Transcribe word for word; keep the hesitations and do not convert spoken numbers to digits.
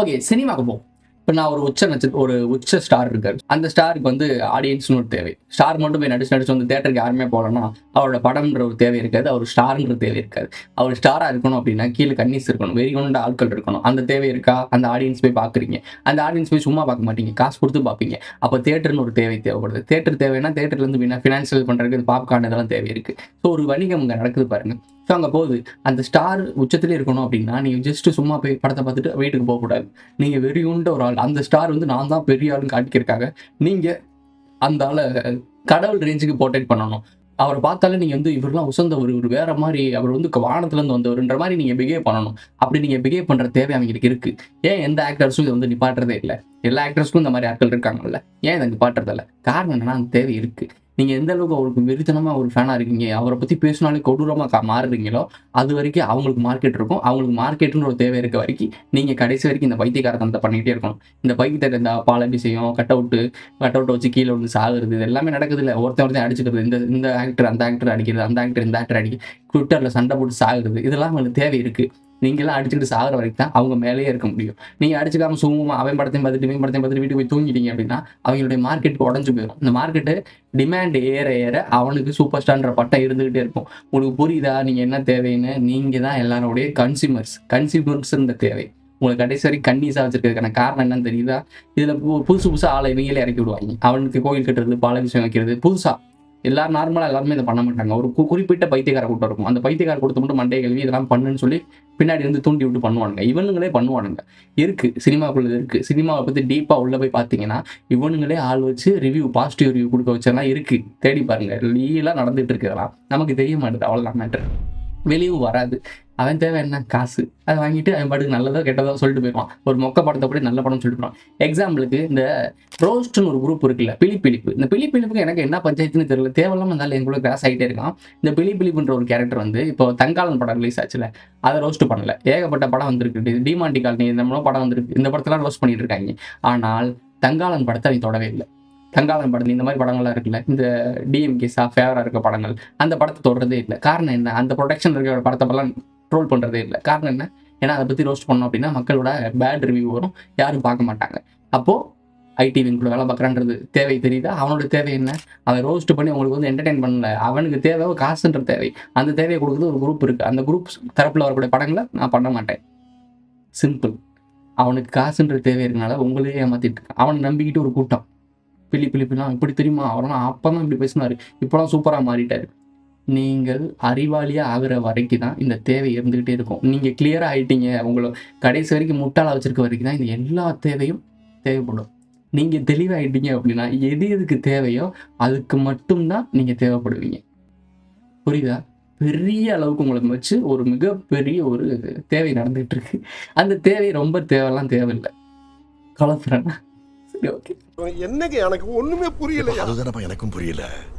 Okay சினிமாக்கு போகும். இப்போ நான் ஒரு உச்ச நட்சத்திரம் ஒரு உச்ச ஸ்டார் இருக்காரு, அந்த ஸ்டாருக்கு வந்து ஆடியன்ஸ்னு ஒரு தேவை. ஸ்டார் மட்டும் போய் நடிச்சு நடிச்சு வந்து தேட்டருக்கு யாருமே போகலன்னா அவரோட படம்ன்ற ஒரு தேவை இருக்காது, அவர் ஸ்டார்ன்ற தேவை இருக்காது. அவர் ஸ்டாராக இருக்கணும் அப்படின்னா கீழே கன்னிஸ் இருக்கணும், வெறிகொண்ட ஆட்கள் இருக்கணும். அந்த தேவை இருக்கா? அந்த ஆடியன்ஸ் போய் பார்க்குறீங்க, அந்த ஆடியன்ஸ் போய் சும்மா பார்க்க மாட்டீங்க, காசு கொடுத்து பார்ப்பீங்க. அப்போ தேட்டர்னு ஒரு தேவை தேவைப்படுது. தேட்டர் தேவைன்னா தேட்டர்லேருந்து போய் ஃபினான்ஷியல் பண்ணுறதுக்கு பாப்கார்ன் இதெல்லாம் தேவை இருக்குது. ஸோ ஒரு வணிகம் இங்கே நடக்குது பாருங்கள். ஸோ அங்கே போகுது. அந்த ஸ்டார் உச்சத்திலே இருக்கணும் அப்படின்னா நீங்கள் ஜஸ்ட்டு சும்மா போய் படத்தை பார்த்துட்டு வீட்டுக்கு போகக்கூடாது. நீங்கள் வெறியுண்ட ஒரு ஆள், அந்த ஸ்டார் வந்து நான் தான் பெரிய ஆளுன்னு காட்டிக்கிருக்காங்க, நீங்கள் அந்த ஆளை கடவுள் ரேஞ்சுக்கு போர்ட்ரேட் பண்ணணும். அவரை பார்த்தாலே நீங்கள் வந்து இவரெல்லாம் உசந்தவர், ஒரு வேறு மாதிரி, அவர் வந்து வானத்துலேருந்து வந்தவர்ன்ற மாதிரி நீங்கள் பிகேவ் பண்ணணும். அப்படி நீங்கள் பிகேவ் பண்ணுற தேவை அவங்களுக்கு இருக்குது. ஏன் எந்த ஆக்டர்ஸும் இதை வந்து நிப்பாட்டுறதே இல்லை? எல்லா ஆக்டர்ஸ்க்கும் இந்த மாதிரி ஆட்கள் இருக்காங்கல்ல, ஏன் இதை நிப்பாட்டுறதில்லை? காரணம் என்னன்னா அந்த தேவை இருக்குது. நீங்கள் எந்த அளவுக்கு அவருக்கு வெறித்தனமாக ஒரு ஃபேனாக இருக்கீங்க, அவரை பற்றி பேசினாலே கொடூரமாக மாறுறீங்களோ அது வரைக்கும் அவங்களுக்கு மார்க்கெட் இருக்கும். அவங்களுக்கு மார்க்கெட்டுன்னு ஒரு தேவை இருக்க வரைக்கும் நீங்கள் கடைசி வரைக்கும் இந்த பைத்தியக்காரத்தனத்தை பண்ணிகிட்டே இருக்கணும். இந்த பைத்தியத்தை இந்த பாலபிசையும் கட் அவுட்டு கட் அவுட் வச்சு கீழே வந்து சாகுறது இது எல்லாமே நடக்குது இல்லை? ஒருத்தன் ஒருத்தன் அடிச்சுக்கிறது, இந்த இந்த ஆக்டர் அந்த ஆக்டர் அடிக்கிறது, அந்த ஆக்டர் இந்த ஆக்டர் அடிக்க, ட்விட்டரில் சண்டை போட்டு சாகுறது, இதெல்லாம் அவங்களுக்கு தேவை இருக்குது. நீங்களாம் அடிச்சுக்கிட்டு சாகிற வரைக்கும் தான் அவங்க மேலேயே இருக்க முடியும். நீங்கள் அடிச்சுக்காமல் சும்மா அவன் படத்தையும் பார்த்துட்டு மீன் படத்தையும் பார்த்துட்டு வீட்டுக்கு போய் தூங்கிட்டீங்க அப்படின்னா அவங்களுடைய மார்க்கெட் உடஞ்சு போயிடும். இந்த மார்க்கெட்டு டிமாண்ட் ஏற ஏற அவனுக்கு சூப்பர் ஸ்டார்ன்ற பட்டம் இருந்துகிட்டே இருக்கும். உங்களுக்கு புரியுதா நீங்கள் என்ன தேவைன்னு? நீங்கள் தான் எல்லாரோடைய கன்சியூமர்ஸ். கன்சியூமர்ஸ்ன்ற தேவை உங்களுக்கு கடைசி வரைக்கும் கண்ணீஸாக வச்சுருக்கிறதுக்கான காரணம் என்னன்னு தெரியுதா? இதில் புதுசு புதுசாக ஆளை இவங்களே இறக்கி விடுவாங்க. அவனுக்கு கோயில் கட்டுறது, பால விஷயம் வைக்கிறது, புதுசாக எல்லாரும் நார்மலாக எல்லாருமே இதை பண்ண மாட்டாங்க. ஒரு குறிப்பிட்ட பைத்தியக்கார கூட்டம் இருக்கும். அந்த பைத்தியக்கார கூட்டத்தை மட்டும் மண்டைய கல்வி இதெல்லாம் பண்ணுன்னு சொல்லி பின்னாடி வந்து தூண்டி விட்டு பண்ணுவானுங்க. இவனுங்களே பண்ணுவானுங்க. இருக்குது சினிமாக்குள்ளது இருக்குது. சினிமாவை பற்றி டீப்பாக உள்ளே போய் பார்த்தீங்கன்னா இவனுங்களே ஆள் வச்சு ரிவ்யூ பாசிட்டிவ் ரிவ்யூ கொடுக்க வச்செல்லாம் இருக்குது. தேடி பாருங்கள், லீலாம் நடந்துகிட்டு இருக்கிறதெல்லாம் நமக்கு தெரிய மாட்டேது. அவ்வளோதான் மேட்ரு, வெளியும் வராது. அவன் தேவை என்ன? காசு. அதை வாங்கிட்டு அவன் பாட்டுக்கு நல்லதோ கெட்டதோ சொல்லிட்டு போயிடுவான். ஒரு மொக்க படத்தை கூட நல்ல படம்னு சொல்லிட்டு போயிடுவான். எக்ஸாம்பிளுக்கு இந்த ரோஸ்ட்னு ஒரு குரூப் இருக்குல்ல, பிலிப்பிலிப்பு. இந்த பிலிப்பிலிப்புக்கு எனக்கு என்ன பஞ்சாயத்துன்னு தெரியல, தேவையில்லாமல் இருந்தாலும் எங்களுக்குள்ள கிராஸ் ஆகிட்டே இருக்கான். இந்த பிலிப்பிலிப்புன்ற ஒரு கேரக்டர் வந்து இப்போ தங்காளன் படம் ரிலீஸ் ஆச்சுல, அதை ரோஸ்ட்டு பண்ணல. ஏகப்பட்ட படம் வந்துருக்கு, டிமாண்டி காலனி நம்மளோ படம் வந்துருக்கு, இந்த படத்தெல்லாம் ரோஸ்ட் பண்ணிட்டு இருக்காங்க. ஆனால் தங்காளன் படத்தை அவன் தொடவே இல்லை. தங்காளன் படத்தில் இந்த மாதிரி படங்கள்லாம் இருக்குல்ல, இந்த டிஎம்கேஸா ஃபேவராக இருக்க படங்கள், அந்த படத்தை தொடர்றதே இல்லை. காரணம் என்ன? அந்த ப்ரொடக்ஷன் இருக்கிற படத்தெல்லாம் ட்ரோல் பண்ணுறதே இல்லை. காரணம் என்ன? ஏன்னா அதை பற்றி ரோஸ்ட் பண்ணோம் அப்படின்னா மக்களோட பேட் ரிவ்யூ வரும், யாரும் பார்க்க மாட்டாங்க. அப்போது ஐடிவின் கூட வேலை பார்க்குறான்றது தேவை தெரியுதா? அவனோட தேவை என்ன? அதை ரோஸ்ட் பண்ணி அவங்களுக்கு வந்து என்டர்டெயின் பண்ணல, அவனுக்கு தேவை காசுன்ற தேவை. அந்த தேவையை கொடுக்குறது ஒரு குரூப் இருக்குது. அந்த குரூப் தரப்பில் வரக்கூடிய படங்களை நான் பண்ண மாட்டேன். சிம்பிள். அவனுக்கு காசுன்ற தேவை இருக்கனால உங்களையே ஏமாற்றிட்டு இருக்கான். அவனை நம்பிக்கிட்டு ஒரு கூட்டம் பிள்ளி பிள்ளிப்பிலாம் இப்படி தெரியுமா, அவரெல்லாம் அப்போ தான் இப்படி பேசினார், இப்போலாம் சூப்பராக மாறிட்டார். நீங்கள் அறிவாளியாக ஆகிற வரைக்கும் தான் இந்த தேவை இருந்துக்கிட்டே இருக்கும். நீங்கள் கிளியராக ஆகிட்டீங்க, உங்களை கடைசி வரைக்கும் முட்டாளாக வச்சுருக்க வரைக்கும் தான் இந்த எல்லா தேவையும் தேவைப்படும். நீங்கள் தெளிவாகிட்டீங்க அப்படின்னா எது எதுக்கு தேவையோ அதுக்கு மட்டும்தான் நீங்கள் தேவைப்படுவீங்க. புரியுதா? பெரிய அளவுக்கு உங்களை வச்சு ஒரு மிகப்பெரிய ஒரு தேவை நடந்துகிட்டு இருக்கு. அந்த தேவை ரொம்ப தேவைலாம் தேவையில்லை. கலப்புறேன்னா சரி, ஓகே. என்னங்க எனக்கு ஒண்ணுமே புரியல. அதுதானப்பா எனக்கும் புரியல.